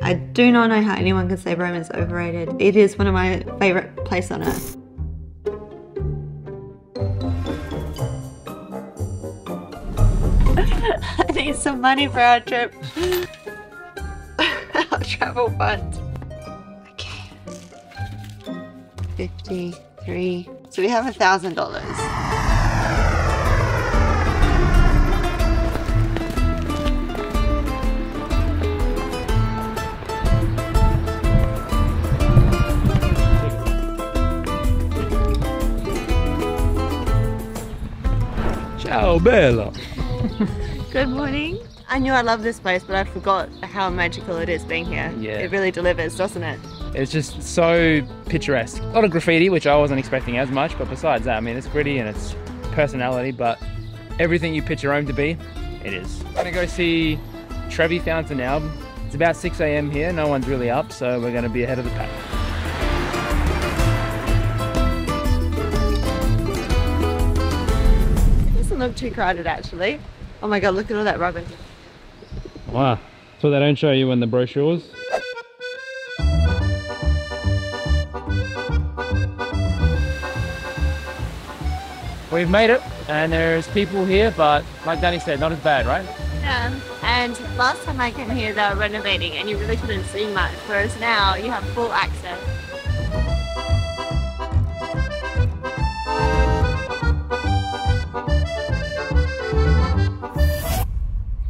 Rome. I do not know how anyone can say Rome is overrated. It is one of my favorite places on earth. I need some money for our trip. Our travel fund. Okay. 53. So we have $1,000. Ciao, Bella. Good morning. I knew I loved this place, but I forgot how magical it is being here. Yeah. It really delivers, doesn't it? It's just so picturesque. A lot of graffiti, which I wasn't expecting as much, but besides that, I mean, it's gritty and it's personality, but everything you picture Rome to be, it is. I'm gonna go see Trevi Fountain now. It's about 6 AM here, no one's really up, so we're gonna be ahead of the pack. Look too crowded actually. Oh my god, look at all that rubbish. Wow, so they don't show you in the brochures. We've made it and there's people here, but like Danny said, not as bad, right? Yeah, and last time I came here they were renovating and you really couldn't see much, whereas now you have full access.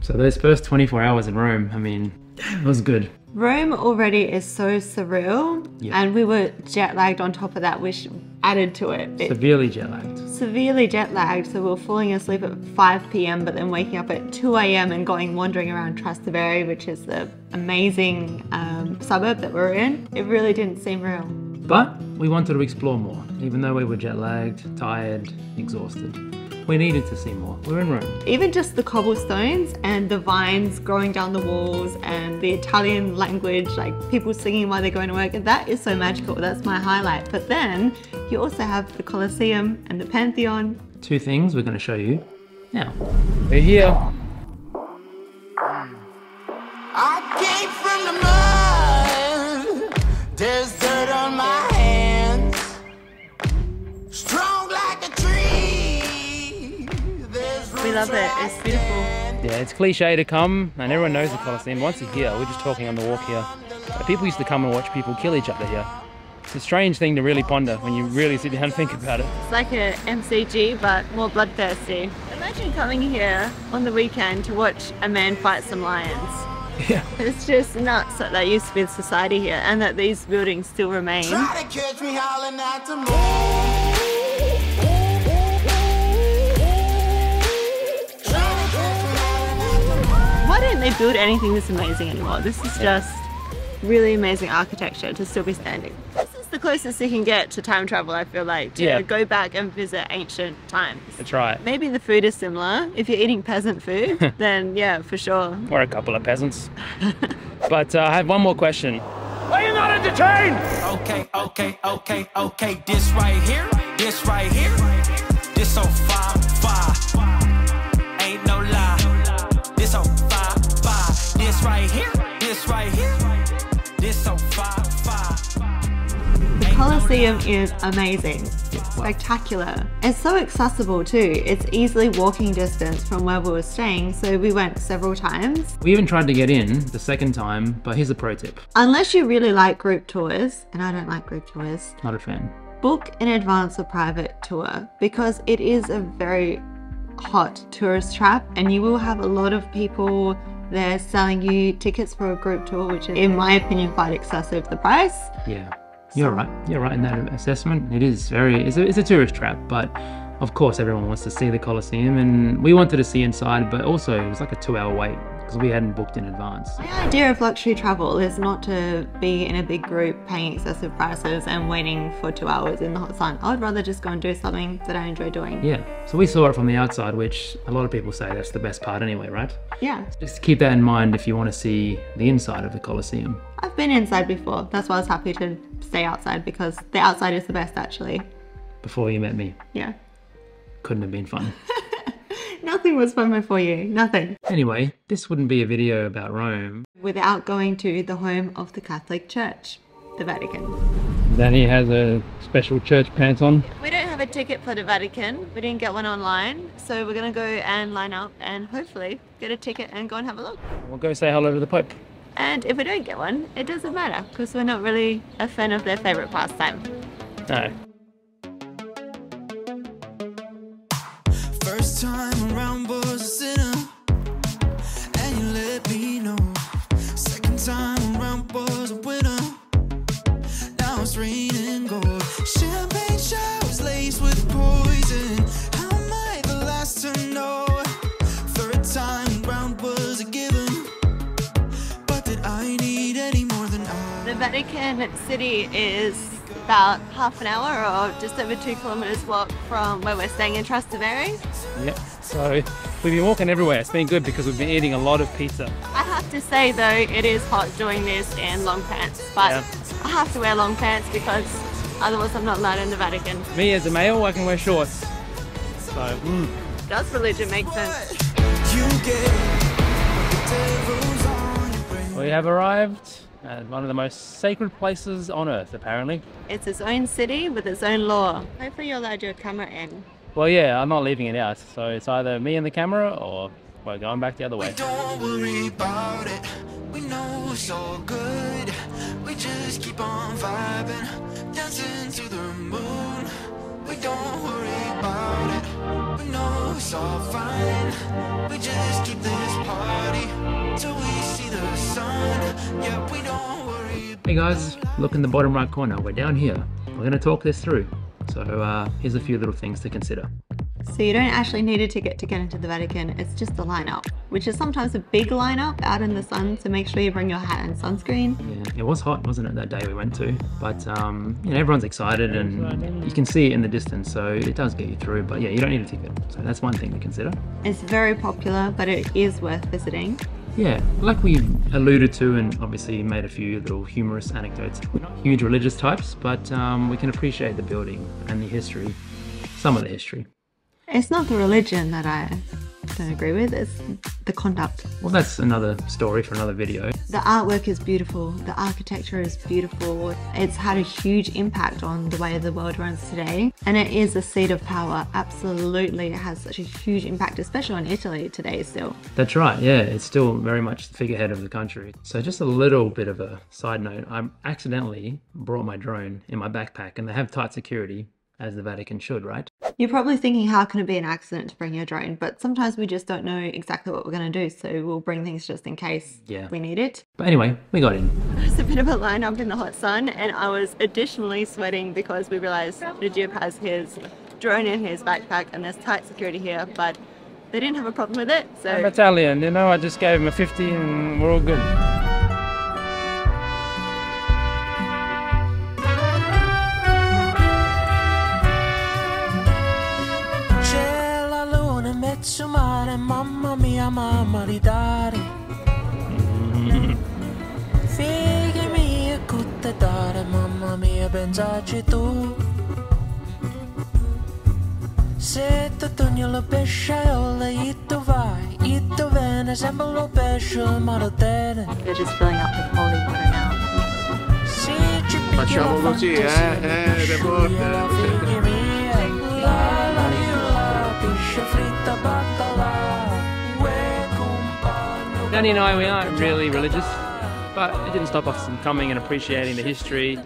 So those first 24 hours in Rome, I mean, it was good. Rome already is so surreal, yep. And we were jet lagged on top of that, which added to it. Severely jet lagged. Severely jet lagged, so we were falling asleep at 5 PM, but then waking up at 2 AM and going wandering around Trastevere, which is the amazing suburb that we're in. It really didn't seem real. But we wanted to explore more, even though we were jet lagged, tired, exhausted. We needed to see more. We're in Rome. Even just the cobblestones and the vines growing down the walls and the Italian language, like people singing while they're going to work, and that is so magical. That's my highlight. But then you also have the Colosseum and the Pantheon. Two things we're going to show you now. We're here. I came from the mud. There's dirt on my hands. Strong like a tree. We love it, it's beautiful. Yeah, it's cliche to come, and everyone knows the Colosseum. Once a year, we're just talking on the walk here. People used to come and watch people kill each other here. It's a strange thing to really ponder when you really sit down and think about it. It's like an MCG, but more bloodthirsty. Imagine coming here on the weekend to watch a man fight some lions. Yeah. It's just nuts that there used to be society here, and that these buildings still remain. Try to catch me howling at the moon. Why don't they build anything this amazing anymore? This is just really amazing architecture to still be standing. This is the closest you can get to time travel, I feel like, to go back and visit ancient times. That's right. Maybe the food is similar. If you're eating peasant food, then yeah, for sure. Or a couple of peasants. But I have one more question. Are you not entertained? Okay, okay, okay, okay. This right here, this right here, this on fire. Ain't no lie. This on fire. This right here, this right here, this so far. The Colosseum is amazing, it's spectacular. It's so accessible too, it's easily walking distance from where we were staying, so we went several times. We even tried to get in the second time, but here's a pro tip. Unless you really like group tours, and I don't like group tours. Not a fan. Book in advance a private tour, because it is a very hot tourist trap and you will have a lot of people there selling you tickets for a group tour, which is, in my opinion, quite excessive, the price. Yeah, you're right. You're right in that assessment. It is very, it's a tourist trap, but of course everyone wants to see the Colosseum and we wanted to see inside, but also it was like a 2 hour wait because we hadn't booked in advance. My idea of luxury travel is not to be in a big group paying excessive prices and waiting for 2 hours in the hot sun. I would rather just go and do something that I enjoy doing. Yeah, so we saw it from the outside, which a lot of people say that's the best part anyway, right? Yeah. Just keep that in mind if you want to see the inside of the Colosseum. I've been inside before, that's why I was happy to stay outside, because the outside is the best actually. Before you met me. Yeah. Couldn't have been fun. No, Nothing was FOMO for you. Nothing. Anyway, this wouldn't be a video about Rome without going to the home of the Catholic Church, the Vatican. Danny has a special church pants on. We don't have a ticket for the Vatican. We didn't get one online. So we're going to go and line up and hopefully get a ticket and go and have a look. We'll go say hello to the Pope. And if we don't get one, it doesn't matter because we're not really a fan of their favorite pastime. No. First time around was a sinner, and you let me know. Second time around was a winner, now it's raining gold. Champagne showers laced with poison, how am I the last to know? Third time round was a given, but did I need any more than I? The Vatican City is about half an hour or just over 2 kilometers walk from where we're staying in Trastevere. Yep, so we've been walking everywhere. It's been good because we've been eating a lot of pizza. I have to say though, it is hot doing this in long pants, but yeah. I have to wear long pants because otherwise I'm not allowed in the Vatican. Me as a male, I can wear shorts. So, Does religion make sense? We have arrived at one of the most sacred places on earth, apparently. It's its own city with its own law. Hopefully you're allowed your camera in. Well, yeah, I'm not leaving it out, so it's either me and the camera or we're going back the other way. We don't worry about it. We know it's all good. We just keep on vibing, dancing to the moon. We don't worry about it. We know it's all fine. We just keep this party till we see the sun. Yeah, we don't worry. Hey guys, look in the bottom right corner. We're down here. We're going to talk this through. So here's a few little things to consider. So you don't actually need a ticket to get into the Vatican, it's just the lineup, which is sometimes a big lineup out in the sun, so make sure you bring your hat and sunscreen. Yeah, it was hot, wasn't it, that day we went to? But you know, everyone's excited and you can see it in the distance, so it does get you through, but yeah, you don't need a ticket. So that's one thing to consider. It's very popular, but it is worth visiting. Yeah, like we alluded to and obviously made a few little humorous anecdotes. We're not huge religious types, but we can appreciate the building and the history, some of the history. It's not the religion that I don't agree with, it's the conduct. Well, that's another story for another video. The artwork is beautiful, the architecture is beautiful, it's had a huge impact on the way the world runs today, and it is a seat of power, absolutely. It has such a huge impact, especially on Italy today still. That's right, yeah, it's still very much the figurehead of the country. So just a little bit of a side note, I accidentally brought my drone in my backpack, and they have tight security, as the Vatican should, right? You're probably thinking, how can it be an accident to bring your drone? But sometimes we just don't know exactly what we're going to do, so we'll bring things just in case we need it. But anyway, we got in. It was a bit of a lineup in the hot sun, and I was additionally sweating because we realized the Duke has his drone in his backpack and there's tight security here, but they didn't have a problem with it, so... I'm Italian, you know, I just gave him a 50 and we're all good. Mamma mia, mamma ridare. Figli mia, cuttare. Mamma mia, pensaci tu. Se tu togli lo pesce, olè, tu vai, tu viene, sembra lo pesce, ma lo tiene. They're just filling up with holy water now. Facciamo così, le porte. Danny and I, we aren't really religious, but it didn't stop us from coming and appreciating the history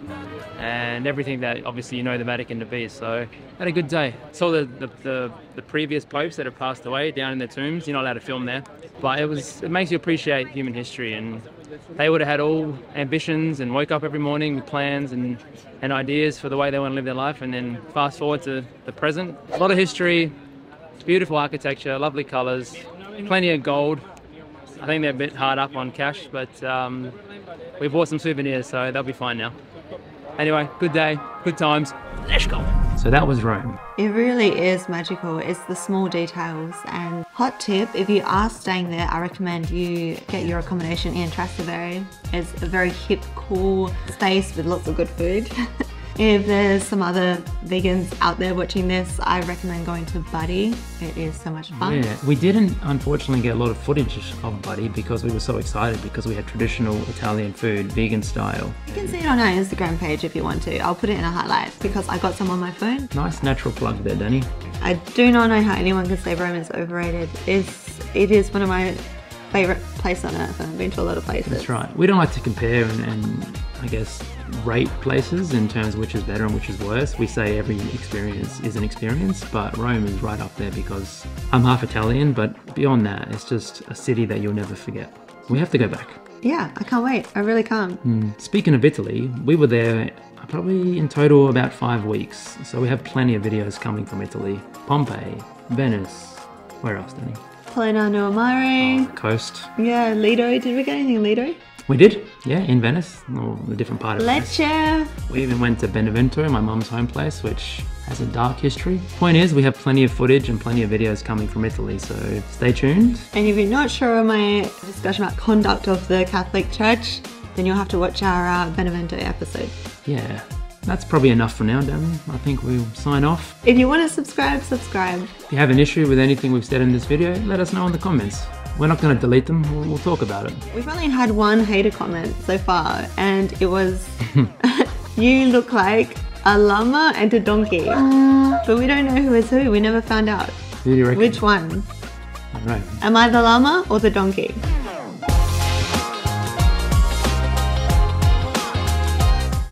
and everything that obviously you know the Vatican to be, so had a good day. Saw the previous popes that have passed away down in their tombs, you're not allowed to film there, but it makes you appreciate human history, and they would have had all ambitions and woke up every morning with plans and ideas for the way they want to live their life, and then fast forward to the present. A lot of history, beautiful architecture, lovely colours, plenty of gold. I think they're a bit hard up on cash, but we bought some souvenirs, so they'll be fine now. Anyway, good day, good times, let's go. So that was Rome. It really is magical. It's the small details. And hot tip, if you are staying there, I recommend you get your accommodation in Trastevere. It's a very hip, cool space with lots of good food. If there's some other vegans out there watching this, I recommend going to Buddy. It is so much fun. Yeah, we didn't unfortunately get a lot of footage of Buddy because we were so excited because we had traditional Italian food, vegan style. You can see it on our Instagram page if you want to. I'll put it in a highlight because I got some on my phone. Nice natural plug there, Danny. I do not know how anyone can say Rome is overrated. It is one of my favorite place on earth, and I've been to a lot of places. That's right. We don't like to compare and I guess rate places in terms of which is better and which is worse. We say every experience is an experience, but Rome is right up there because I'm half Italian, but beyond that, it's just a city that you'll never forget. We have to go back. Yeah, I can't wait. I really can't. Speaking of Italy, we were there probably in total about 5 weeks, so we have plenty of videos coming from Italy. Pompeii, Venice, where else, Danny? Polignano a Mare. Oh, coast. Yeah, Lido. Did we get anything in Lido? We did, yeah, in Venice, or a different part of Lecce. Venice. We even went to Benevento, my mum's home place, which has a dark history. Point is, we have plenty of footage and plenty of videos coming from Italy, so stay tuned. And if you're not sure of my discussion about conduct of the Catholic Church, then you'll have to watch our Benevento episode. Yeah, that's probably enough for now, Danny. I think we'll sign off. If you want to subscribe, subscribe. If you have an issue with anything we've said in this video, let us know in the comments. We're not going to delete them, we'll talk about it. We've only had one hater comment so far, and it was, you look like a llama and a donkey. But we don't know who is who, we never found out. Who do you reckon? Which one? I don't know. Am I the llama or the donkey?